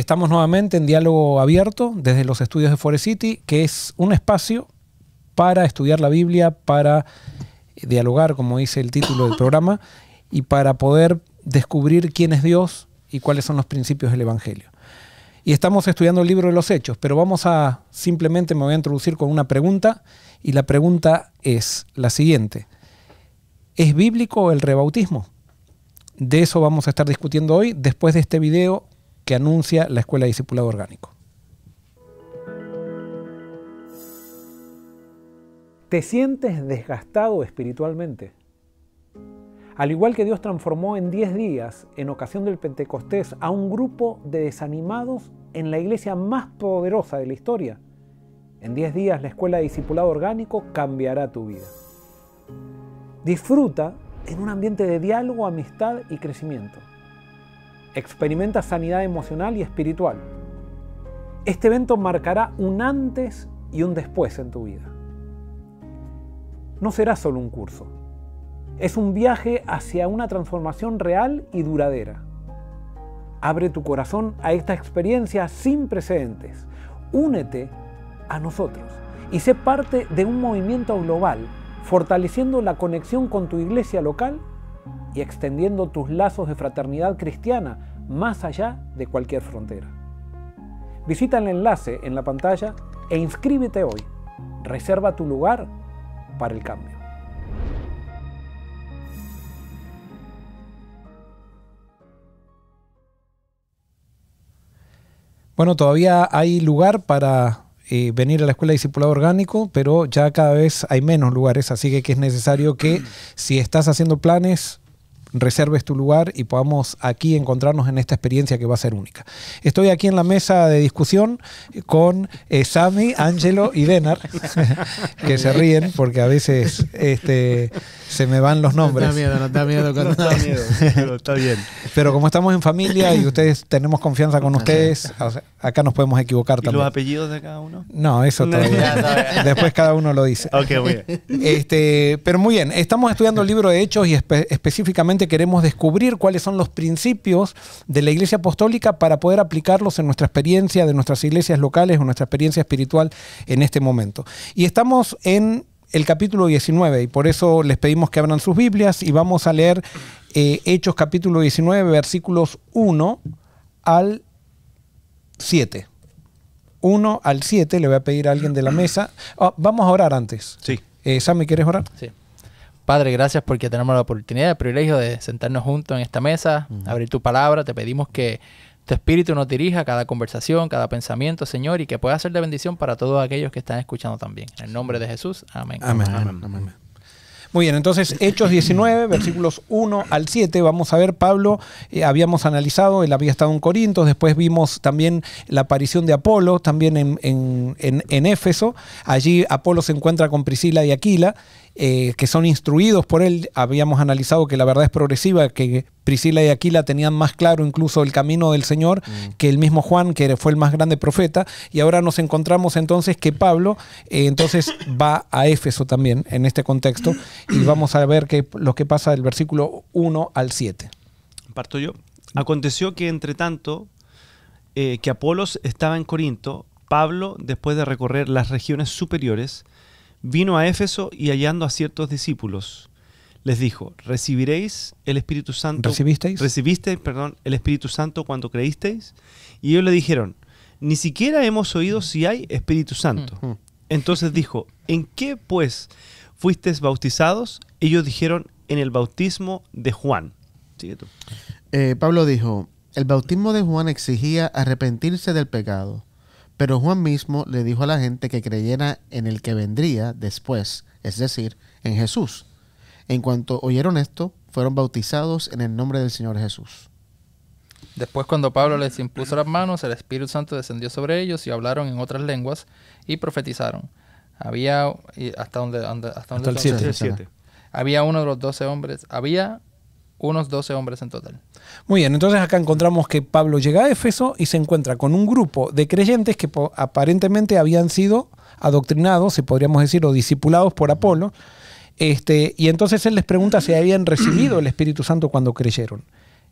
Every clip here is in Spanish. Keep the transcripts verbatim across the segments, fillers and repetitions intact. Estamos nuevamente en diálogo abierto desde los estudios de Forest City, que es un espacio para estudiar la Biblia, para dialogar, como dice el título del programa, y para poder descubrir quién es Dios y cuáles son los principios del Evangelio. Y estamos estudiando el libro de los Hechos, pero vamos a, simplemente me voy a introducir con una pregunta, y la pregunta es la siguiente. ¿Es bíblico el rebautismo? De eso vamos a estar discutiendo hoy, después de este video que anuncia la Escuela de Discipulado Orgánico. ¿Te sientes desgastado espiritualmente? Al igual que Dios transformó en diez días, en ocasión del Pentecostés, a un grupo de desanimados en la iglesia más poderosa de la historia, en diez días la Escuela de Discipulado Orgánico cambiará tu vida. Disfruta en un ambiente de diálogo, amistad y crecimiento. Experimenta sanidad emocional y espiritual. Este evento marcará un antes y un después en tu vida. No será solo un curso. Es un viaje hacia una transformación real y duradera. Abre tu corazón a esta experiencia sin precedentes. Únete a nosotros y sé parte de un movimiento global, fortaleciendo la conexión con tu iglesia local y extendiendo tus lazos de fraternidad cristiana más allá de cualquier frontera. Visita el enlace en la pantalla e inscríbete hoy. Reserva tu lugar para el cambio. Bueno, todavía hay lugar para Eh, venir a la Escuela de Discipulado Orgánico, pero ya cada vez hay menos lugares, así que, que es necesario que, si estás haciendo planes, reserves tu lugar y podamos aquí encontrarnos en esta experiencia que va a ser única. Estoy aquí en la mesa de discusión con eh, Sami, Ángelo y Denar, que se ríen porque a veces este, se me van los nombres. No da miedo, no da miedo. No da miedo, pero está bien. Pero como estamos en familia y ustedes tenemos confianza con ustedes, acá nos podemos equivocar ¿Y también. ¿Los apellidos de cada uno? No, eso no, todavía. No, no, no. Después cada uno lo dice. Ok, muy bien. Este, pero muy bien, estamos estudiando el libro de Hechos y espe específicamente queremos descubrir cuáles son los principios de la Iglesia Apostólica para poder aplicarlos en nuestra experiencia de nuestras iglesias locales o nuestra experiencia espiritual en este momento. Y estamos en el capítulo diecinueve y por eso les pedimos que abran sus Biblias y vamos a leer eh, Hechos capítulo diecinueve, versículos uno al siete. uno al siete, le voy a pedir a alguien de la mesa. Oh, vamos a orar antes. Sí. Eh, Sammy, ¿quieres orar? Sí. Padre, gracias porque tenemos la oportunidad, el privilegio de sentarnos juntos en esta mesa, mm. abrir tu palabra. Te pedimos que tu Espíritu nos dirija cada conversación, cada pensamiento, Señor, y que pueda ser de bendición para todos aquellos que están escuchando también. En el nombre de Jesús, amén. Amén, amén, amén, amén, amén. Muy bien, entonces Hechos diecinueve, versículos uno al siete. Vamos a ver, Pablo, eh, habíamos analizado, él había estado en Corinto, después vimos también la aparición de Apolo, también en, en, en, en Éfeso. Allí Apolo se encuentra con Priscila y Aquila, eh, que son instruidos por él. Habíamos analizado que la verdad es progresiva, que Priscila y Aquila tenían más claro incluso el camino del Señor mm. que el mismo Juan, que fue el más grande profeta. Y ahora nos encontramos entonces que Pablo eh, entonces va a Éfeso también en este contexto. Y vamos a ver qué, lo que pasa del versículo uno al siete. Parto yo. Aconteció que, entre tanto, eh, que Apolos estaba en Corinto, Pablo, después de recorrer las regiones superiores, vino a Éfeso y hallando a ciertos discípulos, les dijo, ¿recibiréis el Espíritu Santo? ¿Recibisteis? ¿Recibisteis, perdón, el Espíritu Santo cuando creísteis? Y ellos le dijeron, ni siquiera hemos oído si hay Espíritu Santo. Mm. Entonces dijo, ¿en qué, pues, fuisteis bautizados? Ellos dijeron, en el bautismo de Juan. Sigue tú. Eh, Pablo dijo, el bautismo de Juan exigía arrepentirse del pecado, pero Juan mismo le dijo a la gente que creyera en el que vendría después, es decir, en Jesús. En cuanto oyeron esto, fueron bautizados en el nombre del Señor Jesús. Después, cuando Pablo les impuso las manos, el Espíritu Santo descendió sobre ellos y hablaron en otras lenguas y profetizaron. Había, hasta donde, hasta donde hasta el siete. Había uno de los doce hombres, había unos doce hombres en total. Muy bien, entonces acá encontramos que Pablo llega a Éfeso y se encuentra con un grupo de creyentes que aparentemente habían sido adoctrinados, si podríamos decir, o discipulados por Apolo. Este, y entonces él les pregunta si habían recibido el Espíritu Santo cuando creyeron.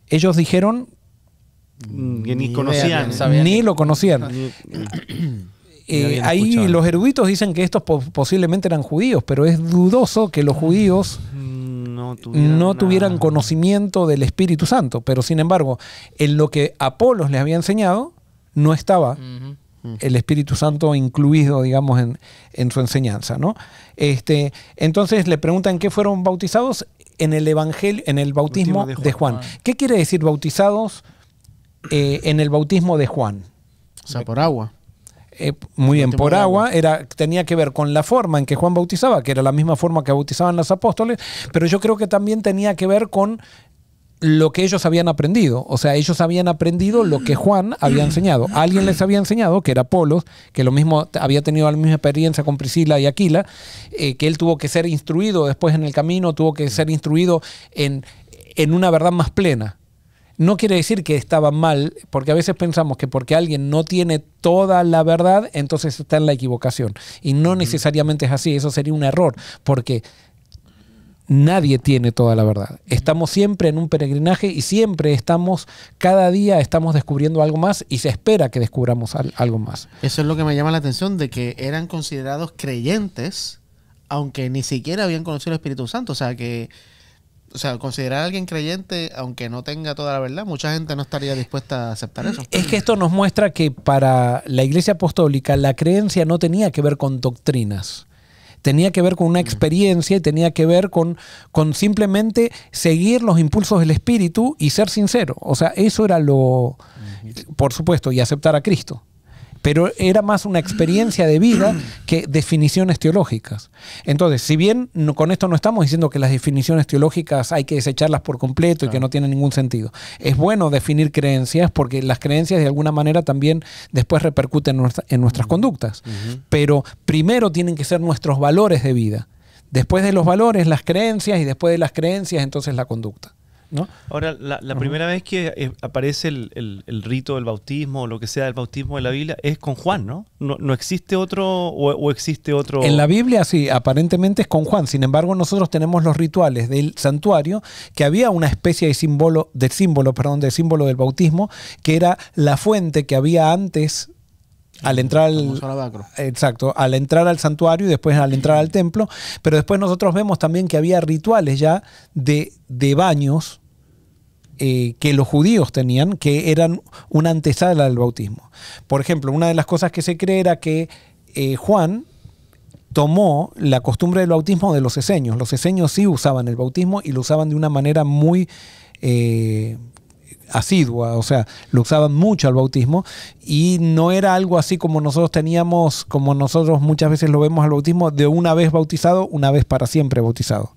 Ellos dijeron que ni, ni conocían. Idea, ni lo conocían. Eh, ahí escuchado. Los eruditos dicen que estos posiblemente eran judíos, pero es dudoso que los judíos no tuvieran, no tuvieran conocimiento del Espíritu Santo. Pero sin embargo, en lo que Apolos les había enseñado, no estaba uh-huh. el Espíritu Santo incluido, digamos, en, en su enseñanza, ¿no? Este, entonces le preguntan qué fueron bautizados en el evangelio, en el bautismo de Juan. De Juan. Ah. ¿Qué quiere decir bautizados eh, en el bautismo de Juan? O sea, por agua. Eh, muy bien, por agua, era, tenía que ver con la forma en que Juan bautizaba, que era la misma forma que bautizaban los apóstoles, pero yo creo que también tenía que ver con lo que ellos habían aprendido. O sea, ellos habían aprendido lo que Juan había enseñado. Alguien les había enseñado, que era Apolo, que lo mismo había tenido la misma experiencia con Priscila y Aquila, eh, que él tuvo que ser instruido después en el camino, tuvo que ser instruido en, en una verdad más plena. No quiere decir que estaba mal, porque a veces pensamos que porque alguien no tiene toda la verdad, entonces está en la equivocación. Y no necesariamente es así, eso sería un error, porque nadie tiene toda la verdad. Estamos siempre en un peregrinaje y siempre estamos, cada día estamos descubriendo algo más y se espera que descubramos algo más. Eso es lo que me llama la atención, de que eran considerados creyentes, aunque ni siquiera habían conocido el Espíritu Santo, o sea que... O sea, considerar a alguien creyente, aunque no tenga toda la verdad, mucha gente no estaría dispuesta a aceptar eso. Es que esto nos muestra que para la Iglesia Apostólica la creencia no tenía que ver con doctrinas. Tenía que ver con una experiencia y tenía que ver con, con simplemente seguir los impulsos del Espíritu y ser sincero. O sea, eso era lo... Por supuesto, y aceptar a Cristo. Pero era más una experiencia de vida que definiciones teológicas. Entonces, si bien no, con esto no estamos diciendo que las definiciones teológicas hay que desecharlas por completo y que no tienen ningún sentido. Es bueno definir creencias porque las creencias de alguna manera también después repercuten en, nuestra, en nuestras conductas. Uh-huh. Pero primero tienen que ser nuestros valores de vida. Después de los valores, las creencias, y después de las creencias, entonces la conducta, ¿no? Ahora, la, la uh-huh. primera vez que eh, aparece el, el, el rito del bautismo o lo que sea del bautismo de la Biblia es con Juan, ¿no? ¿No, no existe otro o, o existe otro? En la Biblia sí, aparentemente es con Juan. Sin embargo, nosotros tenemos los rituales del santuario, que había una especie de símbolo, de símbolo, perdón, de símbolo del bautismo, que era la fuente que había antes. Al entrar al, exacto, al entrar al santuario y después al entrar al templo, pero después nosotros vemos también que había rituales ya de, de baños eh, que los judíos tenían, que eran una antesala del bautismo. Por ejemplo, una de las cosas que se cree era que eh, Juan tomó la costumbre del bautismo de los esenios. Los esenios sí usaban el bautismo y lo usaban de una manera muy... Eh, asidua, o sea, lo usaban mucho al bautismo y no era algo así como nosotros teníamos, como nosotros muchas veces lo vemos al bautismo, de una vez bautizado, una vez para siempre bautizado.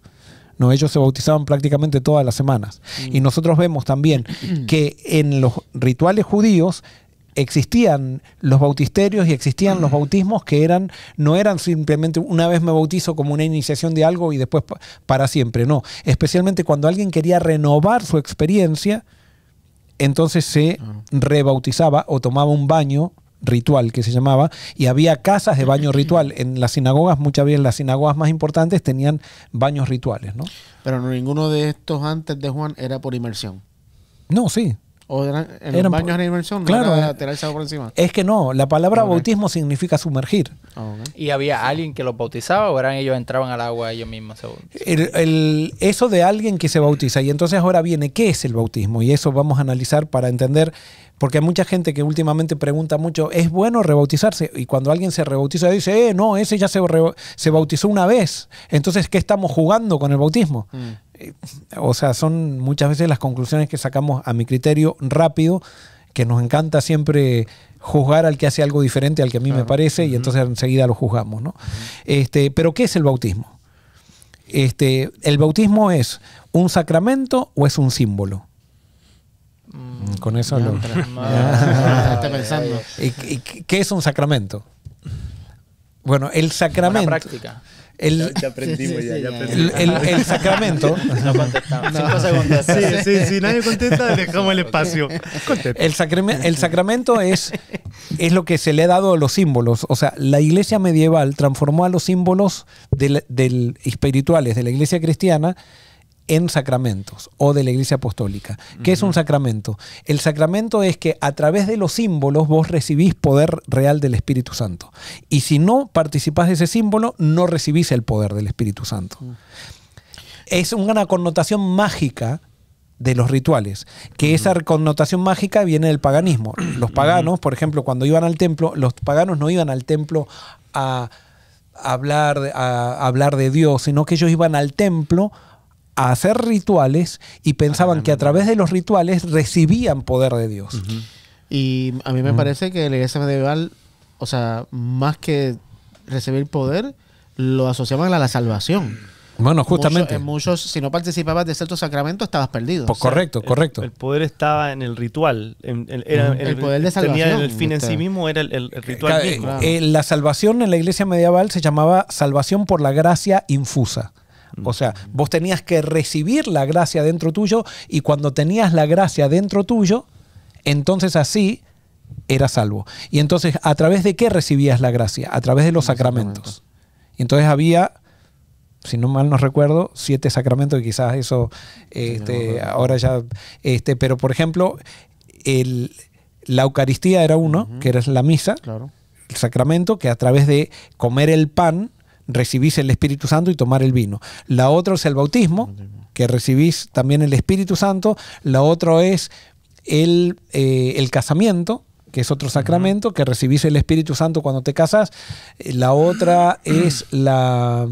No, ellos se bautizaban prácticamente todas las semanas. Mm. Y nosotros vemos también que en los rituales judíos existían los bautisterios y existían los bautismos que eran, no eran simplemente una vez me bautizo como una iniciación de algo y después para siempre, no. Especialmente cuando alguien quería renovar su experiencia, entonces se rebautizaba o tomaba un baño ritual que se llamaba, y había casas de baño ritual. En las sinagogas, muchas veces las sinagogas más importantes tenían baños rituales, ¿no? Pero ninguno de estos antes de Juan era por inmersión. No, sí. ¿O eran, en eran los baños por, de inmersión? ¿No claro. Era tirarse por encima? Es que no, la palabra okay. bautismo significa sumergir. Okay. ¿Y había alguien que los bautizaba o eran ellos entraban al agua ellos mismos? El, el, eso de alguien que se bautiza. Y entonces ahora viene, ¿qué es el bautismo? Y eso vamos a analizar para entender, porque hay mucha gente que últimamente pregunta mucho, ¿es bueno rebautizarse? Y cuando alguien se rebautiza dice, eh, no, ese ya se, re, se bautizó una vez. Entonces, ¿qué estamos jugando con el bautismo? Mm. O sea, son muchas veces las conclusiones que sacamos a mi criterio rápido, que nos encanta siempre juzgar al que hace algo diferente al que a mí claro. me parece, y entonces enseguida lo juzgamos, ¿no? Uh-huh. Este, pero ¿qué es el bautismo? Este, ¿el bautismo es un sacramento o es un símbolo? Mm, Con eso lo... Está pensando. ¿Qué es un sacramento? Bueno, el sacramento... Una práctica. El, ya, ya aprendimos, sí, sí, ya, ya aprendimos. El, el, el sacramento. No contestamos. Cinco segundos. Sí, sí, si nadie contesta, dejamos el espacio. El, sacrame, el sacramento es, es lo que se le ha dado a los símbolos. O sea, la iglesia medieval transformó a los símbolos del, del, espirituales de la iglesia cristiana en sacramentos o de la Iglesia Apostólica. ¿Qué uh-huh. es un sacramento? El sacramento es que a través de los símbolos vos recibís poder real del Espíritu Santo. Y si no participás de ese símbolo, no recibís el poder del Espíritu Santo. Uh-huh. Es una connotación mágica de los rituales, que esa connotación mágica viene del paganismo. Los paganos, por ejemplo, cuando iban al templo, los paganos no iban al templo a hablar, a hablar de Dios, sino que ellos iban al templo a hacer rituales y pensaban que a través de los rituales recibían poder de Dios. Uh-huh. Y a mí me uh-huh. parece que la iglesia medieval, o sea, más que recibir poder, lo asociaban a la salvación. Bueno, justamente. En muchos, en muchos, si no participabas de ciertos sacramentos, estabas perdido. Pues o sea, correcto, correcto. El, el poder estaba en el ritual. En, en, era, el, el poder de salvación. Tenía el fin en sí mismo era el, el, el ritual mismo. Claro. Eh, la salvación en la iglesia medieval se llamaba salvación por la gracia infusa. O sea, vos tenías que recibir la gracia dentro tuyo y cuando tenías la gracia dentro tuyo, entonces así eras salvo. Y entonces, ¿a través de qué recibías la gracia? A través de los sacramentos. Y entonces había... si no mal no recuerdo, siete sacramentos, y quizás eso este, sí, ahora ya... Este, pero, por ejemplo, el, la Eucaristía era uno, uh-huh. que era la misa, claro. el sacramento, que a través de comer el pan recibís el Espíritu Santo y tomar el vino. La otra es el bautismo, que recibís también el Espíritu Santo. La otra es el, eh, el casamiento, que es otro sacramento, uh-huh. que recibís el Espíritu Santo cuando te casas. La otra es la,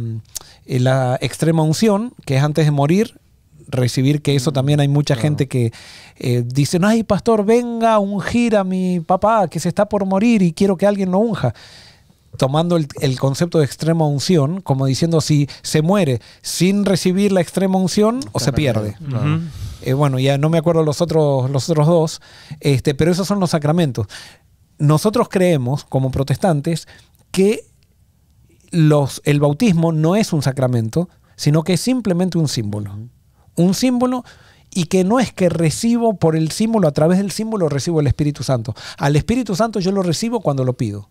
la extrema unción, que es antes de morir, recibir, que eso también hay mucha claro. gente que eh, dice, ay, pastor, venga a ungir a mi papá que se está por morir y quiero que alguien lo unja. Tomando el, el concepto de extrema unción, como diciendo si se muere sin recibir la extrema unción o se pierde. Uh-huh. eh, bueno, ya no me acuerdo los otros, los otros dos, este, pero esos son los sacramentos. Nosotros creemos, como protestantes, que los, el bautismo no es un sacramento, sino que es simplemente un símbolo. Un símbolo... y que no es que recibo por el símbolo, a través del símbolo recibo el Espíritu Santo. Al Espíritu Santo yo lo recibo cuando lo pido.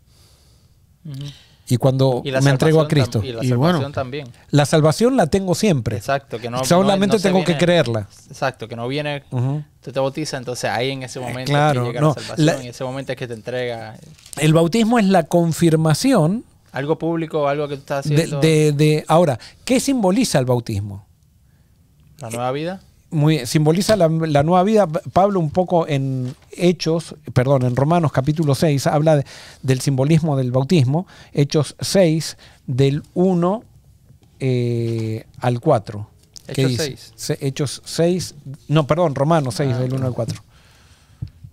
Y cuando y me entrego a Cristo. Y la salvación y bueno, también. La salvación la tengo siempre. Exacto. Que no, Solamente no, no tengo viene, que creerla. Exacto, que no viene, uh-huh. tú te bautizas, entonces ahí en ese momento eh, claro, es que llega no, la salvación, la, en ese momento es que te entrega. El bautismo es la confirmación. Algo público, algo que tú estás haciendo. De, de, de, ahora, ¿qué simboliza el bautismo? ¿La nueva vida? Muy, simboliza la, la nueva vida. Pablo un poco en Hechos, perdón, en Romanos capítulo seis, habla de, del simbolismo del bautismo, Hechos seis, del uno eh, al cuatro. Hechos seis. Se, Hechos seis, no, perdón, Romanos seis, ah, del uno al cuatro.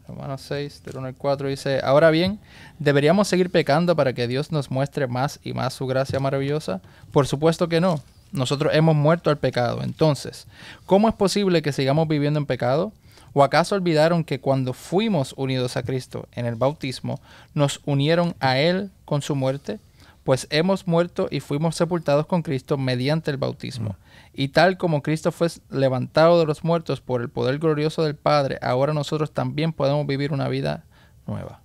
Romanos seis, del uno al cuatro dice, ahora bien, ¿deberíamos seguir pecando para que Dios nos muestre más y más su gracia maravillosa? Por supuesto que no. Nosotros hemos muerto al pecado. Entonces, ¿cómo es posible que sigamos viviendo en pecado? ¿O acaso olvidaron que cuando fuimos unidos a Cristo en el bautismo, nos unieron a Él con su muerte? Pues hemos muerto y fuimos sepultados con Cristo mediante el bautismo. Y tal como Cristo fue levantado de los muertos por el poder glorioso del Padre, ahora nosotros también podemos vivir una vida nueva.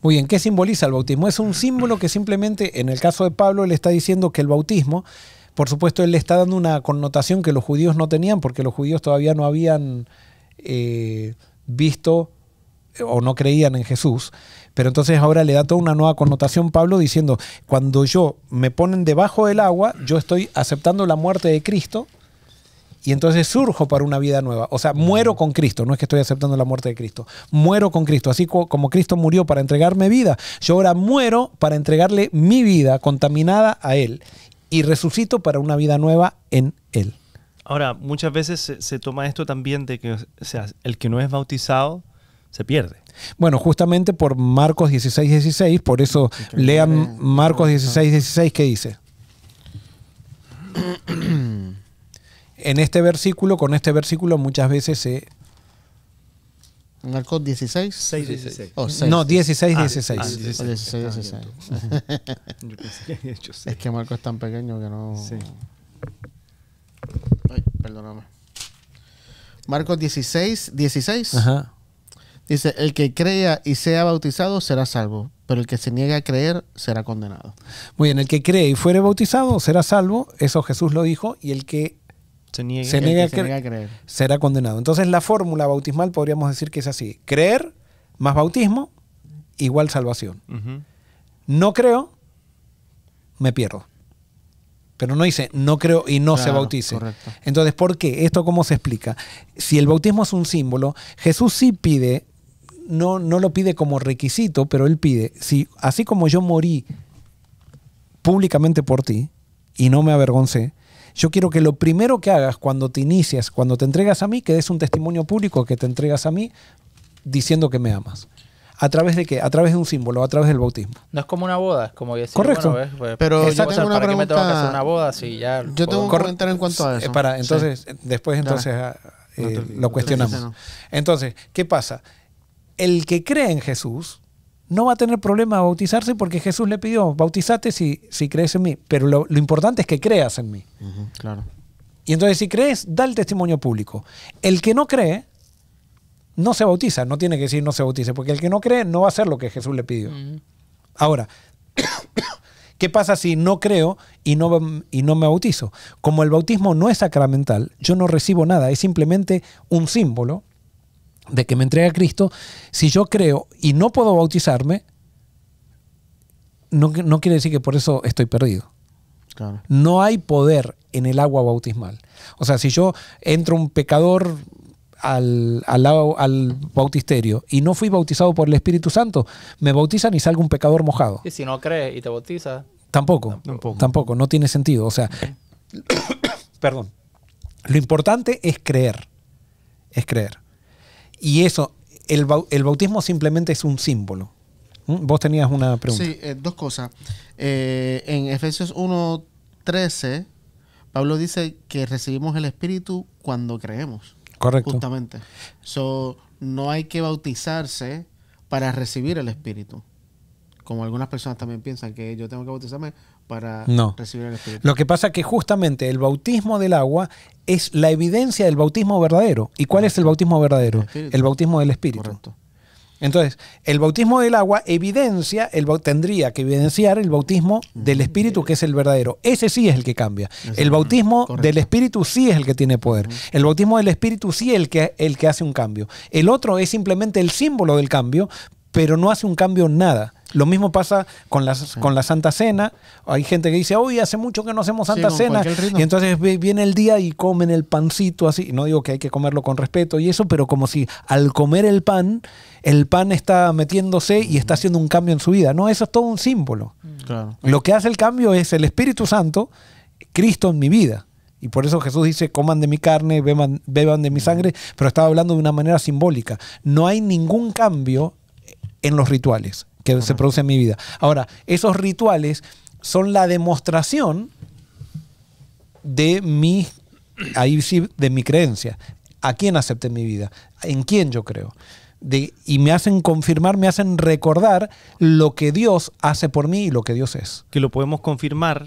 Muy bien, ¿qué simboliza el bautismo? Es un símbolo que simplemente, en el caso de Pablo, le está diciendo que el bautismo... Por supuesto, él le está dando una connotación que los judíos no tenían, porque los judíos todavía no habían eh, visto o no creían en Jesús. Pero entonces ahora le da toda una nueva connotación Pablo diciendo, cuando yo me ponen debajo del agua, yo estoy aceptando la muerte de Cristo y entonces surjo para una vida nueva. O sea, muero con Cristo, no es que estoy aceptando la muerte de Cristo. Muero con Cristo, así como Cristo murió para entregarme vida, yo ahora muero para entregarle mi vida contaminada a Él. Y resucito para una vida nueva en Él. Ahora, muchas veces se, se toma esto también de que, o sea, el que no es bautizado se pierde. Bueno, justamente por Marcos dieciséis, dieciséis, por eso lean Marcos dieciséis, dieciséis, ¿qué dice? En este versículo, con este versículo muchas veces se... Marcos dieciséis, seis, dieciséis. Oh, seis. No, dieciséis, dieciséis. Ah, dieciséis, ah, dieciséis. dieciséis, dieciséis. Es que Marcos es tan pequeño que no... Sí. Ay, perdóname. Marcos dieciséis, dieciséis. Ajá. Dice, el que crea y sea bautizado será salvo, pero el que se niegue a creer será condenado. Muy bien, el que cree y fuere bautizado será salvo, eso Jesús lo dijo, y el que se niegue, se niega, se niega a creer, será condenado. Entonces la fórmula bautismal podríamos decir que es así: creer más bautismo igual salvación. Uh-huh. No creo, me pierdo. Pero no dice no creo y no claro, se bautice. Correcto. Entonces, ¿por qué? ¿Esto cómo se explica? Si el bautismo es un símbolo, Jesús sí pide, no, no lo pide como requisito, pero él pide, si así como yo morí públicamente por ti y no me avergoncé, yo quiero que lo primero que hagas cuando te inicias, cuando te entregas a mí, que des un testimonio público que te entregas a mí diciendo que me amas. ¿A través de qué? A través de un símbolo, a través del bautismo. No es como una boda, es como decir, correcto. Bueno, pues, pero yo tengo una ¿para pregunta... qué me tengo que hacer una boda si ya yo tengo puedo... un comentario en cuanto a eso. Eh, para, entonces, sí. después entonces eh, no te, lo cuestionamos. No. Entonces, ¿qué pasa? El que cree en Jesús no va a tener problema a bautizarse porque Jesús le pidió, bautizate si, si crees en mí. Pero lo, lo importante es que creas en mí. Uh-huh, claro. Y entonces si crees, da el testimonio público. El que no cree... no se bautiza, no tiene que decir no se bautice, porque el que no cree no va a hacer lo que Jesús le pidió. Mm. Ahora, ¿qué pasa si no creo y no, y no me bautizo? Como el bautismo no es sacramental, yo no recibo nada, es simplemente un símbolo de que me entrega a Cristo. Si yo creo y no puedo bautizarme, no, no quiere decir que por eso estoy perdido. Claro. No hay poder en el agua bautismal. O sea, si yo entro un pecador... Al, al, al bautisterio y no fui bautizado por el Espíritu Santo, me bautizan y salgo un pecador mojado. Y si no crees y te bautizas, tampoco, tampoco, tampoco, no tiene sentido. O sea, perdón, lo importante es creer, es creer. Y eso, el, el bautismo simplemente es un símbolo. Vos tenías una pregunta. Sí, eh, dos cosas. Eh, en Efesios uno trece, Pablo dice que recibimos el Espíritu cuando creemos. Correcto. Justamente. So, no hay que bautizarse para recibir el Espíritu. Como algunas personas también piensan que yo tengo que bautizarme para no. recibir el Espíritu. Lo que pasa es que justamente el bautismo del agua es la evidencia del bautismo verdadero. ¿Y cuál Correcto. Es el bautismo verdadero? El, el bautismo del Espíritu. Correcto. Entonces, el bautismo del agua evidencia, el tendría que evidenciar el bautismo del Espíritu, que es el verdadero. Ese sí es el que cambia. El bautismo Correcto. Del Espíritu sí es el que tiene poder. El bautismo del Espíritu sí es el que, el que hace un cambio. El otro es simplemente el símbolo del cambio, pero no hace un cambio en nada. Lo mismo pasa con, las, con la Santa Cena. Hay gente que dice, hoy hace mucho que no hacemos Santa sí, Cena. Y entonces viene el día y comen el pancito así. No digo que hay que comerlo con respeto y eso, pero como si al comer el pan, el pan está metiéndose y está haciendo un cambio en su vida. No, eso es todo un símbolo. Claro. Lo que hace el cambio es el Espíritu Santo, Cristo en mi vida. Y por eso Jesús dice, coman de mi carne, beban, beban de mi sangre. Pero estaba hablando de una manera simbólica. No hay ningún cambio en los rituales que Correcto. Se produce en mi vida. Ahora, esos rituales son la demostración de mi, ahí sí, de mi creencia. ¿A quién acepté en mi vida? ¿En quién yo creo? De, y me hacen confirmar, me hacen recordar lo que Dios hace por mí y lo que Dios es. Que lo podemos confirmar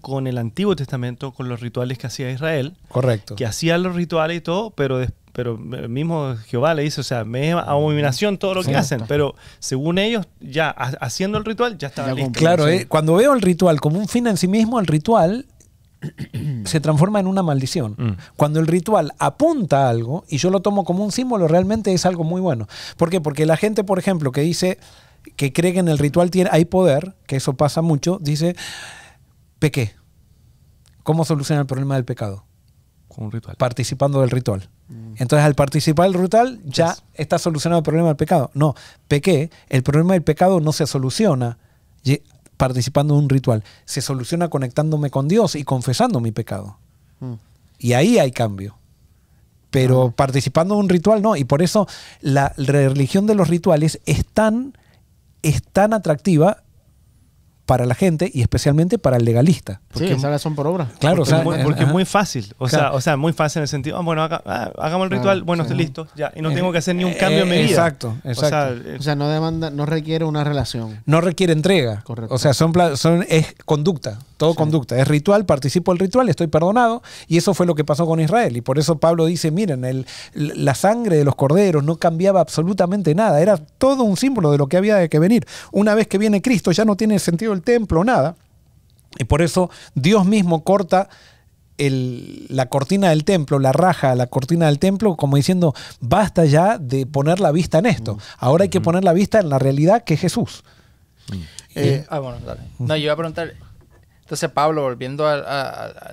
con el Antiguo Testamento, con los rituales que hacía Israel. Correcto. Que hacían los rituales y todo, pero después pero mismo Jehová le dice, o sea, me es abominación todo lo que sí, hacen, pero según ellos, ya haciendo el ritual, ya estaba listo. Claro, eh, cuando veo el ritual como un fin en sí mismo, el ritual se transforma en una maldición. Mm. Cuando el ritual apunta a algo, y yo lo tomo como un símbolo, realmente es algo muy bueno. ¿Por qué? Porque la gente, por ejemplo, que dice, que cree que en el ritual tiene, hay poder, que eso pasa mucho, dice, pequé. ¿Cómo soluciona el problema del pecado? Con un ritual. Participando del ritual. Mm. Entonces, al participar del ritual, ya yes. está solucionado el problema del pecado. No, pequé. El problema del pecado no se soluciona participando de un ritual. Se soluciona conectándome con Dios y confesando mi pecado. Mm. Y ahí hay cambio. Pero ah. participando de un ritual, no. Y por eso la religión de los rituales es tan, es tan atractiva para la gente y especialmente para el legalista. Porque, sí, esas son por obra. Claro, porque, o sea, muy, porque es muy fácil. O, claro. sea, o sea, muy fácil en el sentido, oh, bueno, haga, ah, hagamos el ritual, claro, bueno, sí. estoy listo, ya. Y no tengo que hacer ni un cambio en mi vida. Exacto, exacto. O sea, o sea no, demanda, no requiere una relación. No requiere entrega. Correcto. O sea, son, son, es conducta, todo sí. conducta. Es ritual, participo del ritual, estoy perdonado. Y eso fue lo que pasó con Israel. Y por eso Pablo dice, miren, el, la sangre de los corderos no cambiaba absolutamente nada. Era todo un símbolo de lo que había de que venir. Una vez que viene Cristo, ya no tiene sentido el templo, nada. Y por eso Dios mismo corta el, la cortina del templo, la raja, la cortina del templo, como diciendo, basta ya de poner la vista en esto. Ahora hay que poner la vista en la realidad que es Jesús. Eh, ah, bueno, dale. No, yo iba a preguntar, entonces Pablo, volviendo a, a, a,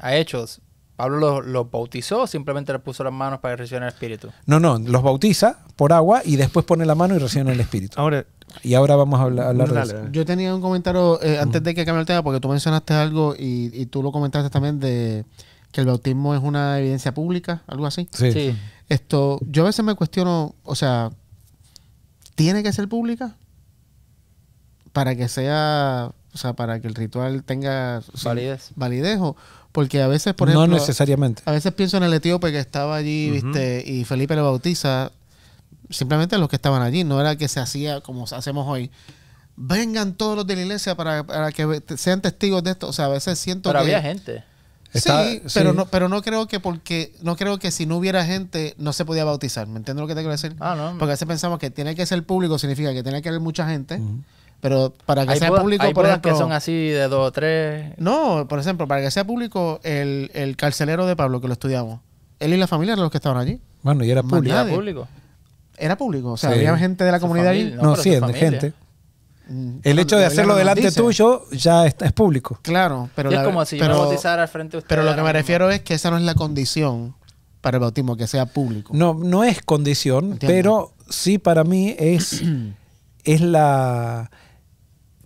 a Hechos, ¿Pablo los, los bautizó o simplemente le puso las manos para que reciban el Espíritu? No, no, los bautiza por agua y después pone la mano y reciben el Espíritu. Ahora, y ahora vamos a hablar, hablar dale, de eso. Yo tenía un comentario eh, antes de que cambie el tema, porque tú mencionaste algo y, y tú lo comentaste también de que el bautismo es una evidencia pública, algo así. Sí. Sí. Esto, yo a veces me cuestiono, o sea, ¿tiene que ser pública? Para que sea, o sea, para que el ritual tenga validez. Sí, validez o... Porque a veces, por ejemplo... No necesariamente. A veces pienso en el etíope que estaba allí, uh-huh. viste, y Felipe le bautiza. Simplemente los que estaban allí. No era que se hacía como hacemos hoy. Vengan todos los de la iglesia para, para que sean testigos de esto. O sea, a veces siento pero que... Pero había gente. Sí, Está, sí, pero no pero no creo que porque... No creo que si no hubiera gente no se podía bautizar. ¿Me entiendes lo que te quiero decir? Ah, no. Porque a veces pensamos que tiene que ser público significa que tiene que haber mucha gente. Uh-huh. Pero para que sea público, por ejemplo... que son así de dos o tres... No, por ejemplo, para que sea público, el, el carcelero de Pablo, que lo estudiamos, él y la familia eran los que estaban allí. Bueno, y era público. Era público. Era público. O sea, sí. Había gente de la comunidad allí. No, no sí, es de gente. El bueno, hecho de hacerlo delante dice. tuyo ya está, es público. Claro, pero... La, es como si pero, yo me bautizara al frente de ustedes. Pero lo que me refiero es que esa no es la condición para el bautismo, que sea público. No, no es condición, ¿entiendes? Pero sí para mí es, es la...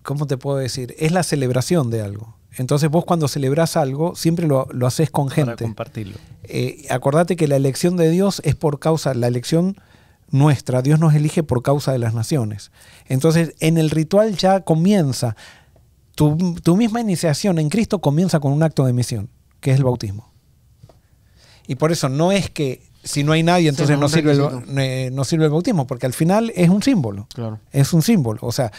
¿Cómo te puedo decir? Es la celebración de algo. Entonces vos cuando celebras algo siempre lo, lo haces con gente. Para compartirlo. Eh, acordate que la elección de Dios es por causa, la elección nuestra, Dios nos elige por causa de las naciones. Entonces en el ritual ya comienza, tu, tu misma iniciación en Cristo comienza con un acto de misión, que es el bautismo. Y por eso no es que si no hay nadie, entonces sí, no, no, sirve el, eh, no sirve el bautismo, porque al final es un símbolo. Claro. Es un símbolo, o sea...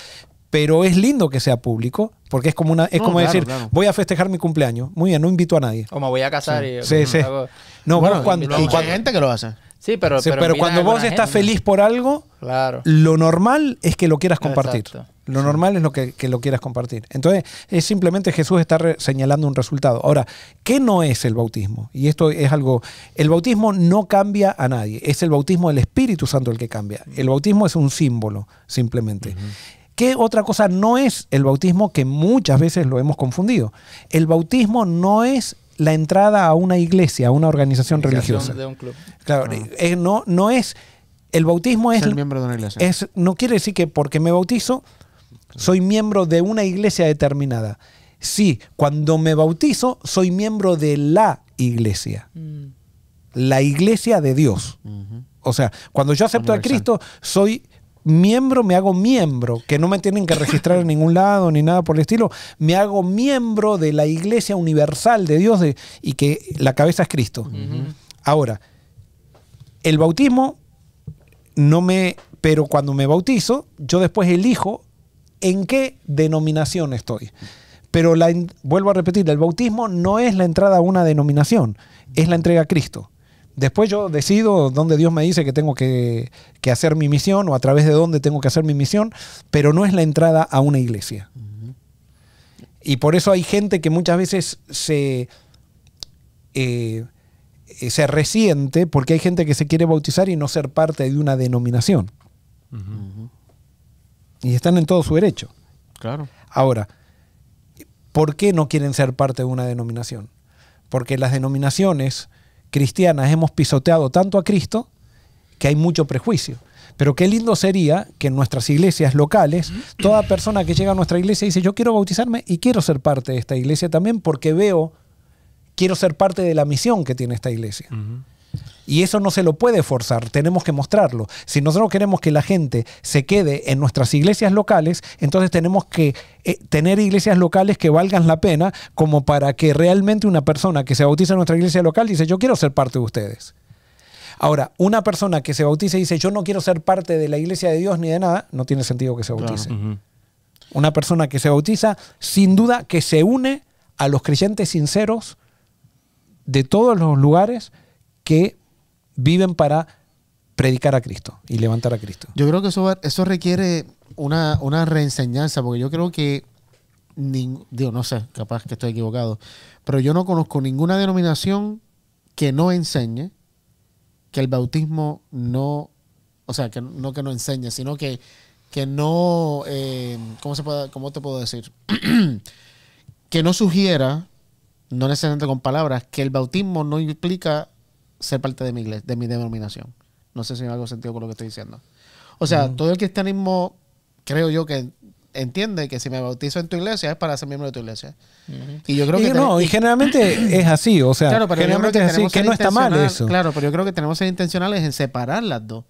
Pero es lindo que sea público, porque es como una es no, como claro, decir, claro. voy a festejar mi cumpleaños. Muy bien, no invito a nadie. O me voy a casar. Sí, y, sí. sí. Hago... No, bueno, vos cuando, y cuando... Hay gente que lo hace. Sí, pero... Sí, pero, pero cuando vos estás gente. feliz por algo, claro. lo normal es que lo quieras compartir. Exacto. Lo sí. normal es lo que, que lo quieras compartir. Entonces, es simplemente Jesús está re señalando un resultado. Ahora, ¿qué no es el bautismo? Y esto es algo... El bautismo no cambia a nadie. Es el bautismo del Espíritu Santo el que cambia. El bautismo es un símbolo, simplemente. Uh-huh. ¿Qué otra cosa no es el bautismo que muchas veces lo hemos confundido? El bautismo no es la entrada a una iglesia, a una organización religiosa. De un club. Claro, no. Eh, no, no es... El bautismo es... Ser miembro de una iglesia. Es, no quiere decir que porque me bautizo, soy miembro de una iglesia determinada. Sí, cuando me bautizo, soy miembro de la iglesia. Mm. La iglesia de Dios. Uh-huh. O sea, cuando yo acepto Universal. a Cristo, soy... miembro, me hago miembro, que no me tienen que registrar en ningún lado ni nada por el estilo, me hago miembro de la iglesia universal de Dios de, y que la cabeza es Cristo. Uh-huh. Ahora, el bautismo, no me, pero cuando me bautizo, yo después elijo en qué denominación estoy. Pero la, vuelvo a repetir, el bautismo no es la entrada a una denominación, es la entrega a Cristo. Después yo decido dónde Dios me dice que tengo que, que hacer mi misión o a través de dónde tengo que hacer mi misión, pero no es la entrada a una iglesia. Uh-huh. Y por eso hay gente que muchas veces se, eh, se resiente porque hay gente que se quiere bautizar y no ser parte de una denominación. Uh-huh. Y están en todo su derecho. Claro. Ahora, ¿por qué no quieren ser parte de una denominación? Porque las denominaciones... cristianas hemos pisoteado tanto a Cristo que hay mucho prejuicio. Pero qué lindo sería que en nuestras iglesias locales, toda persona que llega a nuestra iglesia dice, yo quiero bautizarme y quiero ser parte de esta iglesia también porque veo, quiero ser parte de la misión que tiene esta iglesia. Uh-huh. Y eso no se lo puede forzar, tenemos que mostrarlo. Si nosotros queremos que la gente se quede en nuestras iglesias locales, entonces tenemos que eh, tener iglesias locales que valgan la pena como para que realmente una persona que se bautiza en nuestra iglesia local dice, yo quiero ser parte de ustedes. Ahora, una persona que se bautiza y dice, yo no quiero ser parte de la iglesia de Dios ni de nada, no tiene sentido que se bautice. Claro. Uh-huh. Una persona que se bautiza, sin duda que se une a los creyentes sinceros de todos los lugares que viven para predicar a Cristo y levantar a Cristo. Yo creo que eso, eso requiere una, una reenseñanza, porque yo creo que, ning, digo, no sé, capaz que estoy equivocado, Pero yo no conozco ninguna denominación que no enseñe que el bautismo no, o sea, que no que no enseñe, sino que, que no, eh, ¿cómo se puede, cómo te puedo decir? Que no sugiera, no necesariamente con palabras, que el bautismo no implica ser parte de mi iglesia, de mi denominación. No sé si me hago sentido con lo que estoy diciendo. O sea, mm. todo el cristianismo, creo yo que entiende que si me bautizo en tu iglesia es para ser miembro de tu iglesia. Uh-huh. Y yo creo que... Y no, y generalmente es así, o sea, claro, pero generalmente yo creo que es así, que no está mal eso. Claro, pero yo creo que tenemos que ser intencionales en separar las dos.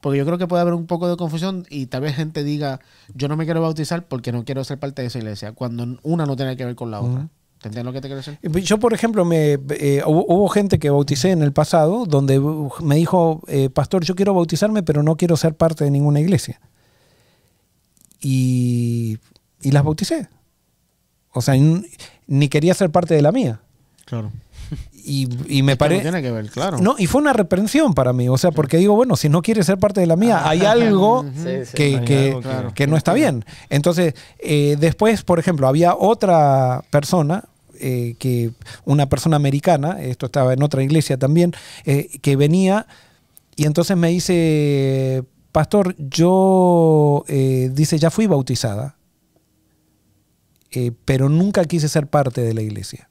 Porque yo creo que puede haber un poco de confusión y tal vez gente diga, yo no me quiero bautizar porque no quiero ser parte de esa iglesia, cuando una no tiene que ver con la otra. Uh-huh. ¿Te entiendes lo que te quiero decir? Yo, por ejemplo, me, eh, hubo, hubo gente que bauticé en el pasado donde me dijo, eh, pastor, yo quiero bautizarme, pero no quiero ser parte de ninguna iglesia. Y, y las bauticé. O sea, ni quería ser parte de la mía. Claro. Y, y me parece... No tiene que ver, claro. No, y fue una reprensión para mí. O sea, porque digo, bueno, si no quieres ser parte de la mía, ah, hay algo sí, sí, que, que, algo, claro. que no está bien. Entonces, eh, después, por ejemplo, había otra persona, eh, que una persona americana, esto estaba en otra iglesia también, eh, que venía y entonces me dice... Pastor, yo, eh, dice, ya fui bautizada, eh, pero nunca quise ser parte de la iglesia.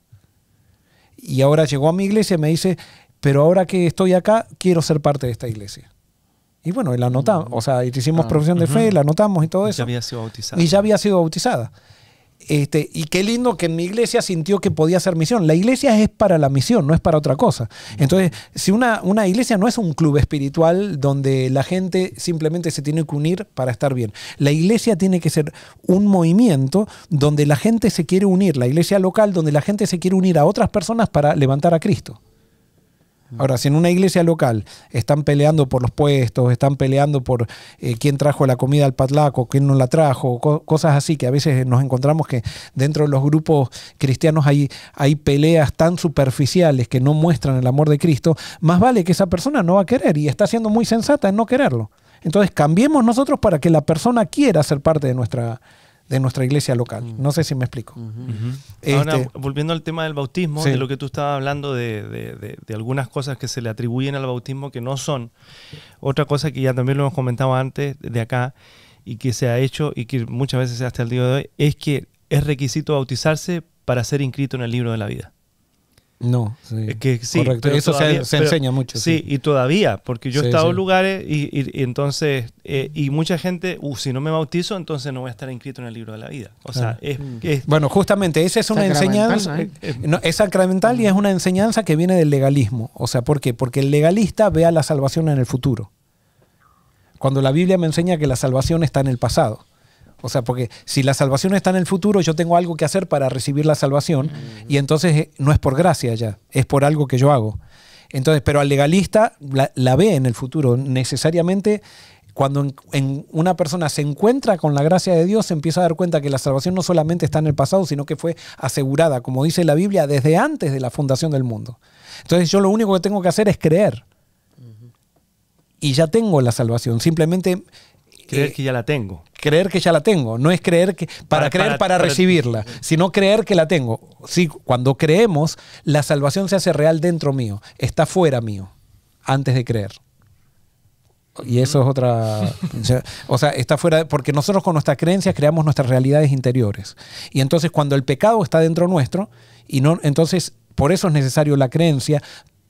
Y ahora llegó a mi iglesia y me dice, pero ahora que estoy acá, quiero ser parte de esta iglesia. Y bueno, y la anotamos, o sea, hicimos ah, profesión de uh-huh. fe, la anotamos y todo eso. Y ya había sido bautizada. Y ya había sido bautizada. Este, y qué lindo que en mi iglesia sintió que podía hacer misión. La iglesia es para la misión, no es para otra cosa. Entonces, si una, una iglesia no es un club espiritual donde la gente simplemente se tiene que unir para estar bien. La iglesia tiene que ser un movimiento donde la gente se quiere unir, la iglesia local, donde la gente se quiere unir a otras personas para levantar a Cristo. Ahora, si en una iglesia local están peleando por los puestos, están peleando por eh, quién trajo la comida al patlaco, quién no la trajo, co cosas así, que a veces nos encontramos que dentro de los grupos cristianos hay, hay peleas tan superficiales que no muestran el amor de Cristo, más vale que esa persona no va a querer y está siendo muy sensata en no quererlo. Entonces, cambiemos nosotros para que la persona quiera ser parte de nuestra de nuestra iglesia local. No sé si me explico. Uh-huh. este, Ahora, volviendo al tema del bautismo, sí. de lo que tú estabas hablando, de, de, de, de algunas cosas que se le atribuyen al bautismo que no son. Otra cosa que ya también lo hemos comentado antes de acá y que se ha hecho y que muchas veces hasta el día de hoy es que es requisito bautizarse para ser inscrito en el libro de la vida. No, sí, que, sí correcto. Eso todavía, se, se pero, enseña mucho. Sí, sí, y todavía, porque yo sí, he estado en sí. lugares y, y, y entonces eh, y mucha gente, uh, si no me bautizo, entonces no voy a estar inscrito en el libro de la vida. O sea, ah. es, es bueno, justamente esa es una enseñanza, ¿eh? no, es sacramental y es una enseñanza que viene del legalismo. O sea, ¿por qué? Porque el legalista ve a la salvación en el futuro. Cuando la Biblia me enseña que la salvación está en el pasado. O sea, porque si la salvación está en el futuro, yo tengo algo que hacer para recibir la salvación y entonces no es por gracia ya, es por algo que yo hago. Entonces, pero al legalista la, la ve en el futuro. Necesariamente cuando en, en una persona se encuentra con la gracia de Dios, se empieza a dar cuenta que la salvación no solamente está en el pasado, sino que fue asegurada, como dice la Biblia, desde antes de la fundación del mundo. Entonces yo lo único que tengo que hacer es creer. Y ya tengo la salvación, simplemente... Creer que ya la tengo. Creer que ya la tengo. No es creer que para, para creer para, para, para recibirla, para... sino creer que la tengo. Sí, cuando creemos, la salvación se hace real dentro mío. Está fuera mío, antes de creer. Y eso es otra... o sea, está fuera... Porque nosotros con nuestras creencias creamos nuestras realidades interiores. Y entonces cuando el pecado está dentro nuestro, y no, entonces por eso es necesario la creencia,